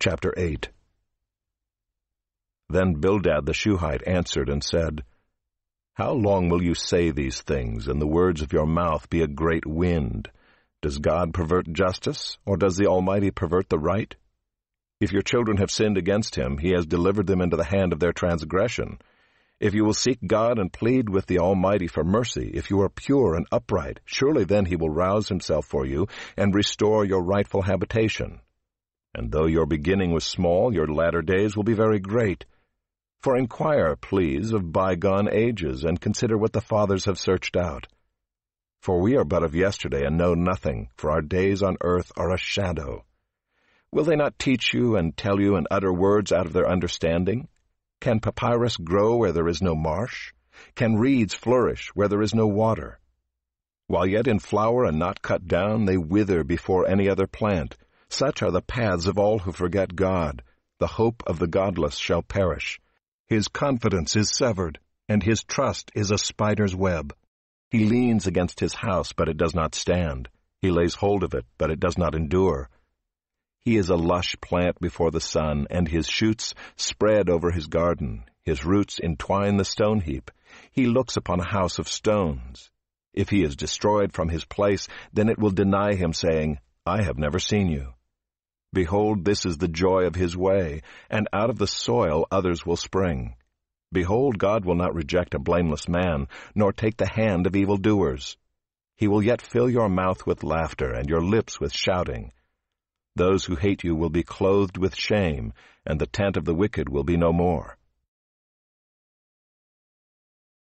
Chapter 8. Then Bildad the Shuhite answered and said, How long will you say these things, and the words of your mouth be a great wind? Does God pervert justice, or does the Almighty pervert the right? If your children have sinned against him, he has delivered them into the hand of their transgression. If you will seek God and plead with the Almighty for mercy, if you are pure and upright, surely then he will rouse himself for you and restore your rightful habitation. And though your beginning was small, your latter days will be very great. For inquire, please, of bygone ages, and consider what the fathers have searched out. For we are but of yesterday and know nothing, for our days on earth are a shadow. Will they not teach you and tell you and utter words out of their understanding? Can papyrus grow where there is no marsh? Can reeds flourish where there is no water? While yet in flower and not cut down, they wither before any other plant. Such are the paths of all who forget God. The hope of the godless shall perish. His confidence is severed, and his trust is a spider's web. He leans against his house, but it does not stand. He lays hold of it, but it does not endure. He is a lush plant before the sun, and his shoots spread over his garden. His roots entwine the stone heap. He looks upon a house of stones. If he is destroyed from his place, then it will deny him, saying, I have never seen you. Behold, this is the joy of his way, and out of the soil others will spring. Behold, God will not reject a blameless man, nor take the hand of evildoers. He will yet fill your mouth with laughter, and your lips with shouting. Those who hate you will be clothed with shame, and the tent of the wicked will be no more.